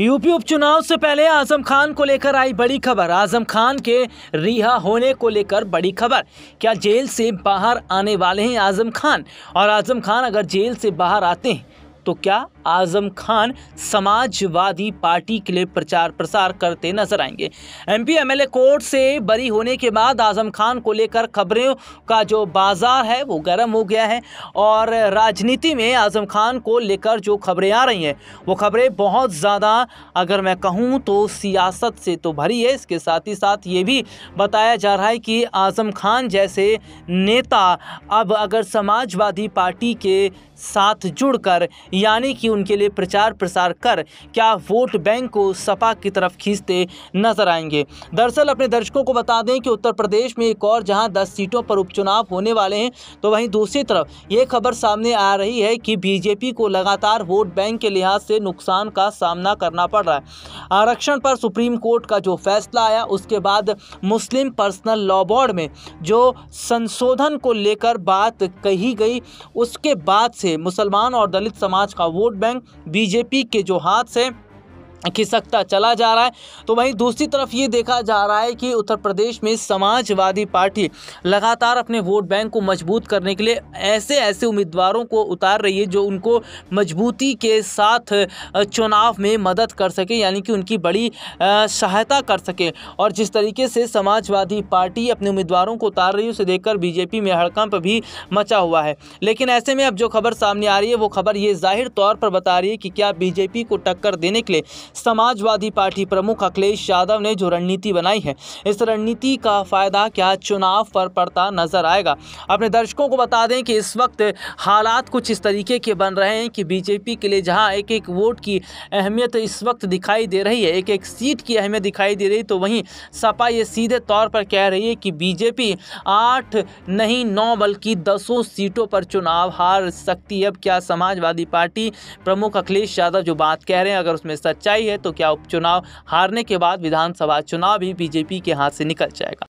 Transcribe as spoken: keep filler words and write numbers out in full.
UP उपचुनाव से पहले आजम खान को लेकर आई बड़ी खबर। आजम खान के रिहा होने को लेकर बड़ी खबर। क्या जेल से बाहर आने वाले हैं आजम खान? और आजम खान अगर जेल से बाहर आते हैं तो क्या आजम खान समाजवादी पार्टी के लिए प्रचार प्रसार करते नजर आएंगे? एमपी एमएलए कोर्ट से बरी होने के बाद आजम खान को लेकर खबरों का जो बाजार है वो गर्म हो गया है और राजनीति में आजम खान को लेकर जो खबरें आ रही हैं वो खबरें बहुत ज़्यादा, अगर मैं कहूँ तो सियासत से तो भरी है। इसके साथ ही साथ ये भी बताया जा रहा है कि आजम खान जैसे नेता अब अगर समाजवादी पार्टी के साथ जुड़कर यानी कि उनके लिए प्रचार प्रसार कर क्या वोट बैंक को सपा की तरफ खींचते नजर आएंगे। दरअसल अपने दर्शकों को बता दें कि उत्तर प्रदेश में एक और जहां दस सीटों पर उपचुनाव होने वाले हैं तो वहीं दूसरी तरफ ये खबर सामने आ रही है कि बीजेपी को लगातार वोट बैंक के लिहाज से नुकसान का सामना करना पड़ रहा है। आरक्षण पर सुप्रीम कोर्ट का जो फैसला आया उसके बाद मुस्लिम पर्सनल लॉ बोर्ड में जो संशोधन को लेकर बात कही गई उसके बाद से मुसलमान और दलित समाज का वोट बैंक बीजेपी के जो हाथ से खिसकता चला जा रहा है। तो वहीं दूसरी तरफ ये देखा जा रहा है कि उत्तर प्रदेश में समाजवादी पार्टी लगातार अपने वोट बैंक को मजबूत करने के लिए ऐसे ऐसे उम्मीदवारों को उतार रही है जो उनको मजबूती के साथ चुनाव में मदद कर सके, यानी कि उनकी बड़ी सहायता कर सके। और जिस तरीके से समाजवादी पार्टी अपने उम्मीदवारों को उतार रही है उसे देखकर बीजेपी में हड़कंप भी मचा हुआ है। लेकिन ऐसे में अब जो खबर सामने आ रही है वो खबर ये जाहिर तौर पर बता रही है कि क्या बीजेपी को टक्कर देने के लिए समाजवादी पार्टी प्रमुख अखिलेश यादव ने जो रणनीति बनाई है इस रणनीति का फायदा क्या चुनाव पर पड़ता नजर आएगा। अपने दर्शकों को बता दें कि इस वक्त हालात कुछ इस तरीके के बन रहे हैं कि बीजेपी के लिए जहां एक एक वोट की अहमियत इस वक्त दिखाई दे रही है, एक एक सीट की अहमियत दिखाई दे रही है, तो वहीं सपा ये सीधे तौर पर कह रही है कि बीजेपी आठ नहीं नौ बल्कि दसों सीटों पर चुनाव हार सकती है। अब क्या समाजवादी पार्टी प्रमुख अखिलेश यादव जो बात कह रहे हैं अगर उसमें सच्चाई है तो क्या उपचुनाव हारने के बाद विधानसभा चुनाव भी बीजेपी के हाथ से निकल जाएगा?